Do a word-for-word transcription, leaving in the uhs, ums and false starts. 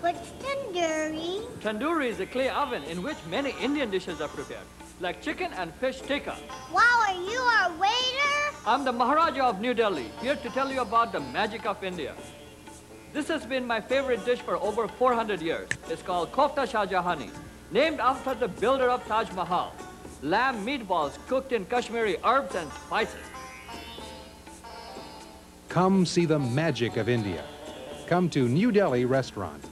What's tandoori? Tandoori is a clay oven in which many Indian dishes are prepared, like chicken and fish tikka. Wow, are you our waiter? I'm the Maharaja of New Delhi, here to tell you about the magic of India. This has been my favorite dish for over four hundred years. It's called Kofta Shah Jahani, named after the builder of Taj Mahal. Lamb meatballs cooked in Kashmiri herbs and spices. Come see the magic of India. Come to New Delhi Restaurant.